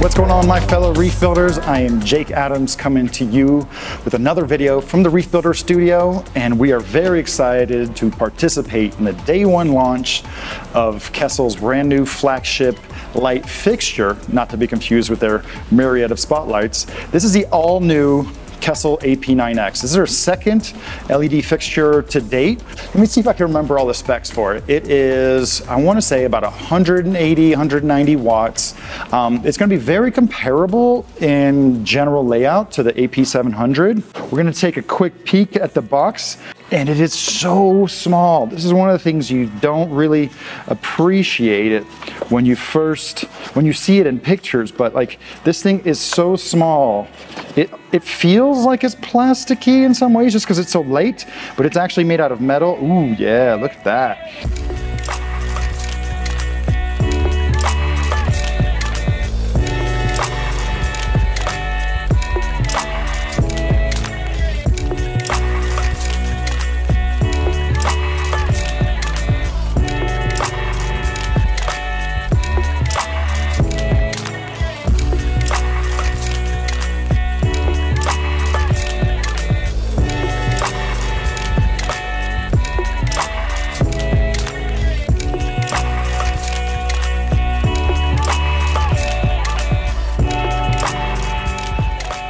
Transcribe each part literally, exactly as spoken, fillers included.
What's going on, my fellow Reef Builders? I am Jake Adams, coming to you with another video from the Reef Builder Studio, and we are very excited to participate in the day one launch of Kessil's brand new flagship light fixture, not to be confused with their myriad of spotlights. This is the all new Kessil A P nine X. This is our second L E D fixture to date. Let me see if I can remember all the specs for it. It is, I want to say, about one hundred eighty, one hundred ninety watts. Um, it's going to be very comparable in general layout to the A P seven hundred. We're going to take a quick peek at the box, and it is so small. This is one of the things you don't really appreciate it when you first, when you see it in pictures, but like, this thing is so small. It, it feels like it's plasticky in some ways just because it's so light, but it's actually made out of metal. Ooh, yeah, look at that.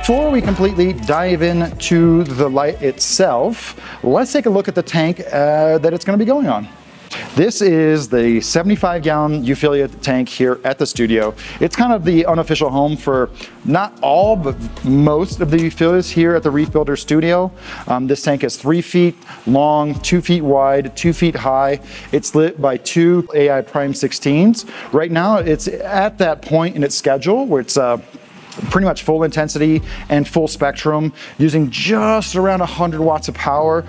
Before we completely dive into the light itself, let's take a look at the tank uh, that it's going to be going on. This is the seventy-five gallon Euphyllia tank here at the studio. It's kind of the unofficial home for not all, but most of the Euphyllias here at the Reef Builder Studio. Um, this tank is three feet long, two feet wide, two feet high. It's lit by two A I Prime sixteens. Right now, it's at that point in its schedule where it's uh, pretty much full intensity and full spectrum, using just around one hundred watts of power.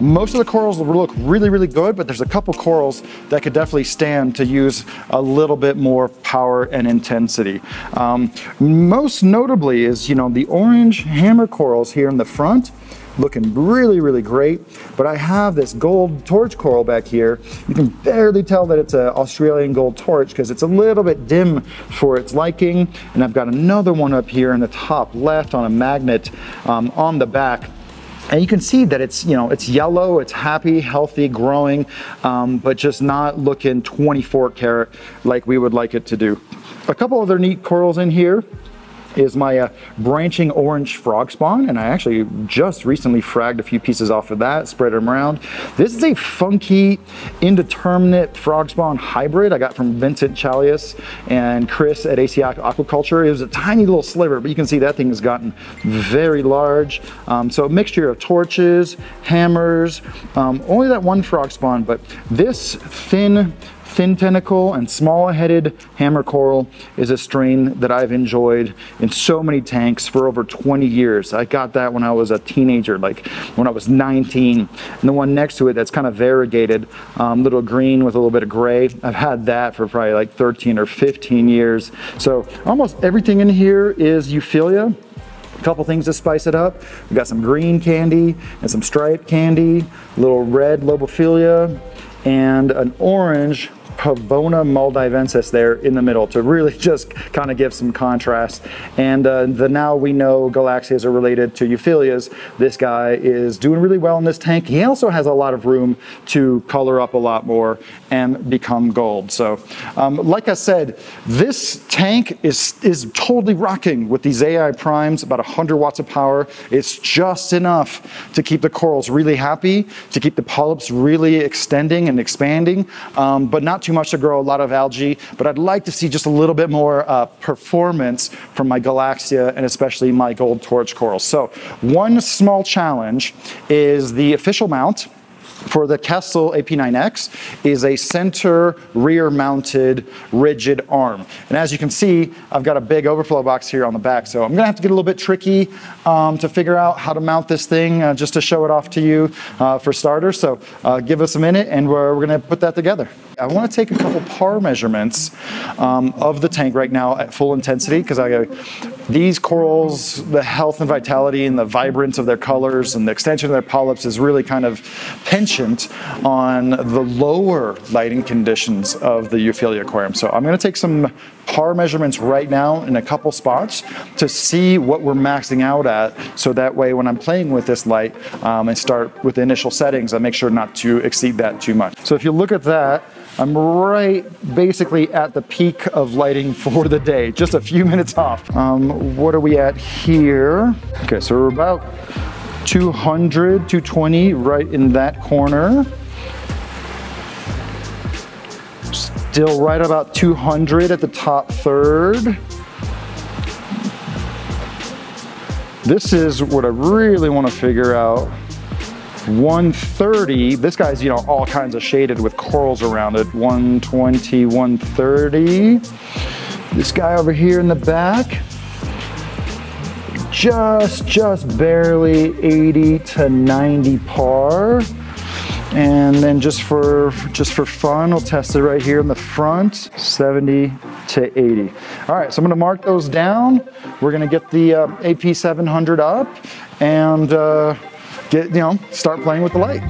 Most of the corals will look really, really good, but there's a couple corals that could definitely stand to use a little bit more power and intensity. Um, most notably is, you know, the orange hammer corals here in the front, looking really, really great. But I have this gold torch coral back here. You can barely tell that it's an Australian gold torch because it's a little bit dim for its liking. And I've got another one up here in the top left on a magnet um, on the back. And you can see that it's, you know, it's yellow, it's happy, healthy, growing, um, but just not looking twenty-four karat like we would like it to do. A couple other neat corals in here is my uh, branching orange frog spawn, and I actually just recently fragged a few pieces off of that, spread them around. This is a funky, indeterminate frog spawn hybrid I got from Vincent Chalius and Chris at A C Aquaculture. It was a tiny little sliver, but you can see that thing has gotten very large. Um, so a mixture of torches, hammers, um, only that one frog spawn, but this thin, Thin tentacle and small-headed hammer coral is a strain that I've enjoyed in so many tanks for over twenty years. I got that when I was a teenager, like when I was nineteen. And the one next to it that's kind of variegated, um, little green with a little bit of gray, I've had that for probably like thirteen or fifteen years. So almost everything in here is Euphyllia. a couple things to spice it up. We've got some green candy and some striped candy, a little red Lobophilia, and an orange Havona Maldivensis there in the middle to really just kind of give some contrast. And uh, the now we know Galaxias are related to Euphyllias. This guy is doing really well in this tank. He also has a lot of room to color up a lot more and become gold. So um, like I said, this tank is, is totally rocking with these A I Primes, about one hundred watts of power. It's just enough to keep the corals really happy, to keep the polyps really extending and expanding, um, but not too much to grow a lot of algae. But I'd like to see just a little bit more uh, performance from my Galaxia and especially my gold torch corals. So one small challenge is the official mount for the Kessil A P nine X is a center rear mounted rigid arm. And as you can see, I've got a big overflow box here on the back. So I'm gonna have to get a little bit tricky um, to figure out how to mount this thing uh, just to show it off to you uh, for starters. So uh, give us a minute and we're, we're gonna put that together. I wanna take a couple par measurements um, of the tank right now at full intensity, because I go, these corals, the health and vitality and the vibrance of their colors and the extension of their polyps is really kind of penchant on the lower lighting conditions of the Euphyllia aquarium. So I'm gonna take some par measurements right now in a couple spots to see what we're maxing out at, so that way when I'm playing with this light um, and start with the initial settings, I make sure not to exceed that too much. So if you look at that, I'm right basically at the peak of lighting for the day, just a few minutes off. Um, what are we at here? Okay, so we're about two hundred, two twenty right in that corner. Still right about two hundred at the top third. This is what I really want to figure out. one thirty, this guy's, you know, all kinds of shaded with corals around it. one twenty, one thirty. This guy over here in the back, just, just barely eighty to ninety par. And then just for, just for fun, we'll test it right here in the front, seventy to eighty. All right, so I'm gonna mark those down. We're gonna get the uh, A P seven hundred up and, uh, Get, you know, start playing with the light.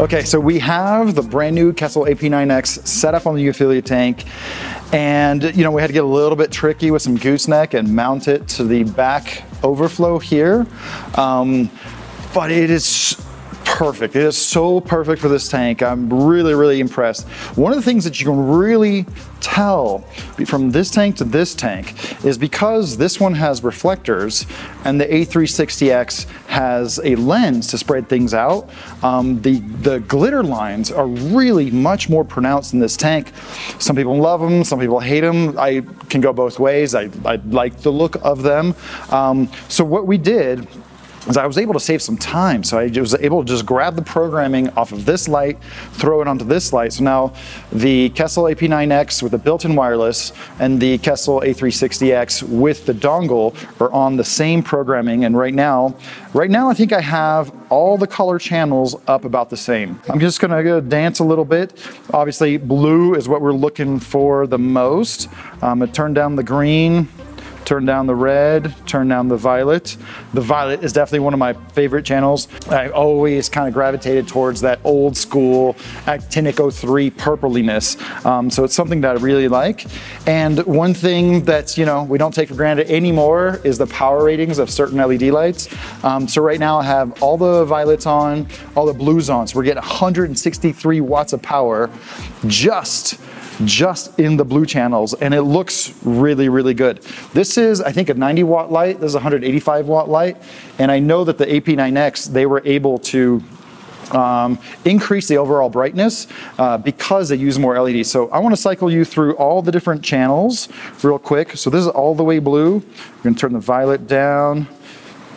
Okay, so we have the brand new Kessil A P nine X set up on the Euphyllia tank. And, you know, we had to get a little bit tricky with some gooseneck and mount it to the back overflow here. Um, but it is perfect. It is so perfect for this tank. I'm really, really impressed. One of the things that you can really tell from this tank to this tank is because this one has reflectors and the A three sixty X has a lens to spread things out, um, the, the glitter lines are really much more pronounced in this tank. Some people love them, some people hate them. I can go both ways. I, I like the look of them. Um, so what we did, I was able to save some time. So I was able to just grab the programming off of this light, throw it onto this light. So now the Kessil A P nine X with the built-in wireless and the Kessil A three sixty X with the dongle are on the same programming. And right now, right now I think I have all the color channels up about the same. I'm just gonna go dance a little bit. Obviously blue is what we're looking for the most. I'm gonna turn down the green, turn down the red, turn down the violet. The violet is definitely one of my favorite channels. I always kind of gravitated towards that old school Actinic O three purpliness. Um, so it's something that I really like. And one thing that's, you know, we don't take for granted anymore is the power ratings of certain L E D lights. Um, so right now I have all the violets on, all the blues on. So we're getting one hundred sixty-three watts of power just just in the blue channels, and it looks really, really good. This is, I think, a ninety watt light. This is a one hundred eighty-five watt light. And I know that the A P nine X, they were able to um, increase the overall brightness uh, because they use more L E Ds. So I wanna cycle you through all the different channels real quick. So this is all the way blue. We're gonna turn the violet down,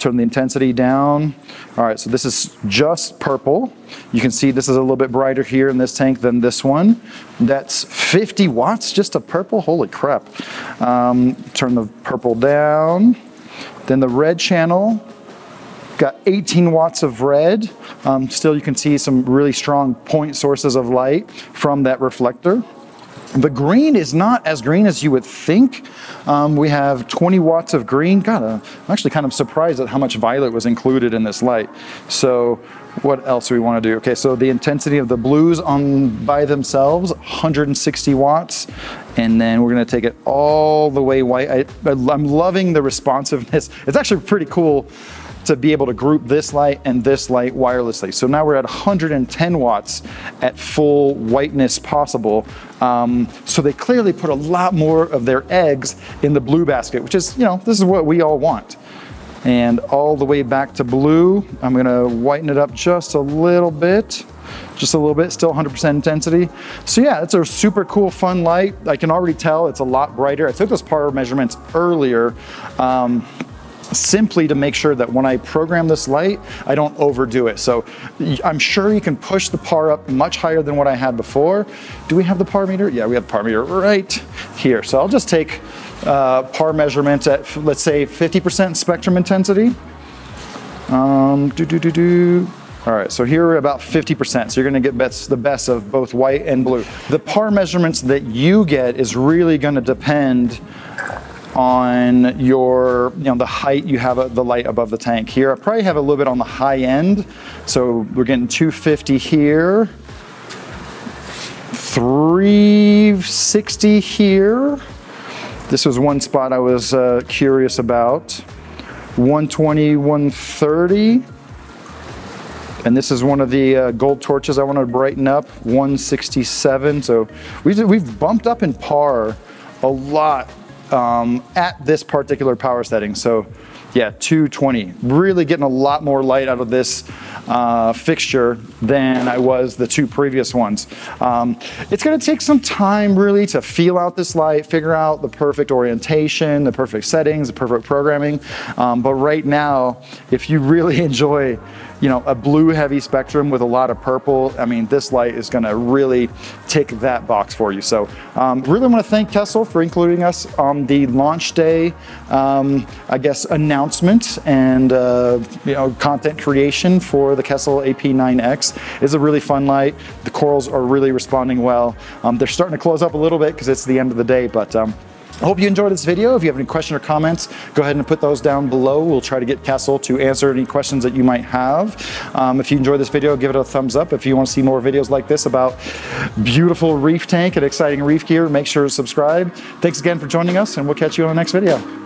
turn the intensity down. All right, so this is just purple. You can see this is a little bit brighter here in this tank than this one. That's fifty watts, just a purple, holy crap. Um, turn the purple down. Then the red channel, got eighteen watts of red. Um, still you can see some really strong point sources of light from that reflector. The green is not as green as you would think. Um, we have twenty watts of green. God, I'm actually kind of surprised at how much violet was included in this light. So what else do we want to do? Okay, so the intensity of the blues on by themselves, one hundred sixty watts. And then we're going to take it all the way white. I, I'm loving the responsiveness. It's actually pretty cool to be able to group this light and this light wirelessly. So now we're at one hundred ten watts at full whiteness possible. Um, so they clearly put a lot more of their eggs in the blue basket, which is, you know, this is what we all want. And all the way back to blue, I'm gonna whiten it up just a little bit, just a little bit, still one hundred percent intensity. So yeah, it's a super cool, fun light. I can already tell it's a lot brighter. I took those power measurements earlier, um, simply to make sure that when I program this light, I don't overdo it. So I'm sure you can push the P A R up much higher than what I had before. Do we have the P A R meter? Yeah, we have the P A R meter right here. So I'll just take uh, P A R measurements at, let's say, fifty percent spectrum intensity. Um, do, do, do, do. All right, so here we're about fifty percent, so you're gonna get best, the best of both white and blue. The P A R measurements that you get is really gonna depend on your, you know, the height you have of the light above the tank. Here I probably have a little bit on the high end, so we're getting two fifty here, three sixty here. This was one spot I was uh, curious about. one twenty, one thirty. And this is one of the uh, gold torches I want to brighten up, one sixty-seven. So we've, we've bumped up in P A R a lot Um, at this particular power setting. So yeah, two twenty, really getting a lot more light out of this uh, fixture than I was the two previous ones. Um, it's gonna take some time really to feel out this light, figure out the perfect orientation, the perfect settings, the perfect programming. Um, but right now, if you really enjoy, you know, a blue heavy spectrum with a lot of purple, I mean, this light is gonna really tick that box for you. So um, really wanna thank Kessil for including us on the launch day, um, I guess, announcement and uh, you know, content creation for the Kessil A P nine X. It's a really fun light. The corals are really responding well. Um, they're starting to close up a little bit because it's the end of the day, but um, I hope you enjoyed this video. If you have any questions or comments, go ahead and put those down below. We'll try to get Kessil to answer any questions that you might have. Um, if you enjoyed this video, give it a thumbs up. If you want to see more videos like this about beautiful reef tank and exciting reef gear, make sure to subscribe. Thanks again for joining us, and we'll catch you on the next video.